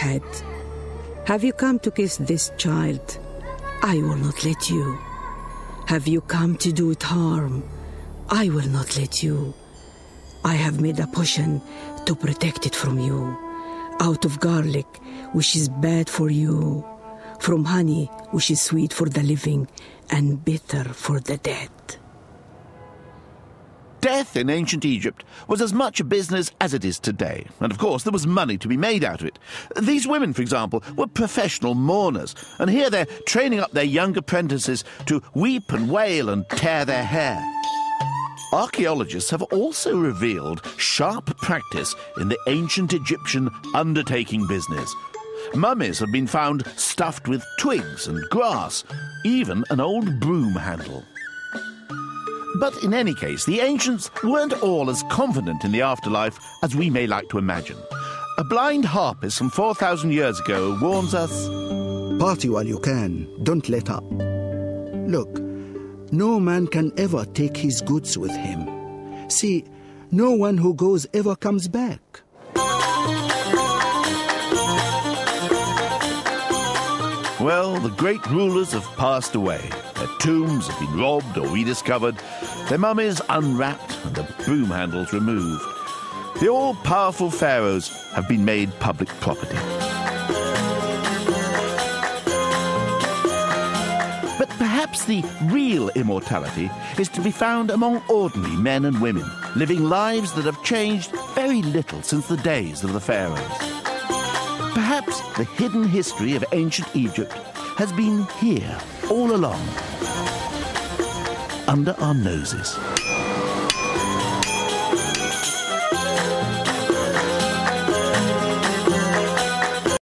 head. Have you come to kiss this child? I will not let you. Have you come to do it harm? I will not let you. I have made a potion to protect it from you. Out of garlic, which is bad for you. From honey, which is sweet for the living and bitter for the dead. Death in ancient Egypt was as much a business as it is today, and of course there was money to be made out of it. These women, for example, were professional mourners, and here they're training up their young apprentices to weep and wail and tear their hair. Archaeologists have also revealed sharp practice in the ancient Egyptian undertaking business. Mummies have been found stuffed with twigs and grass, even an old broom handle. But in any case, the ancients weren't all as confident in the afterlife as we may like to imagine. A blind harpist from 4,000 years ago warns us... Party while you can, don't let up. Look, no man can ever take his goods with him. See, no one who goes ever comes back. Well, the great rulers have passed away. Their tombs have been robbed or rediscovered, their mummies unwrapped and the broom handles removed. The all-powerful pharaohs have been made public property. But perhaps the real immortality is to be found among ordinary men and women, living lives that have changed very little since the days of the pharaohs. Perhaps the hidden history of ancient Egypt has been here all along, under our noses.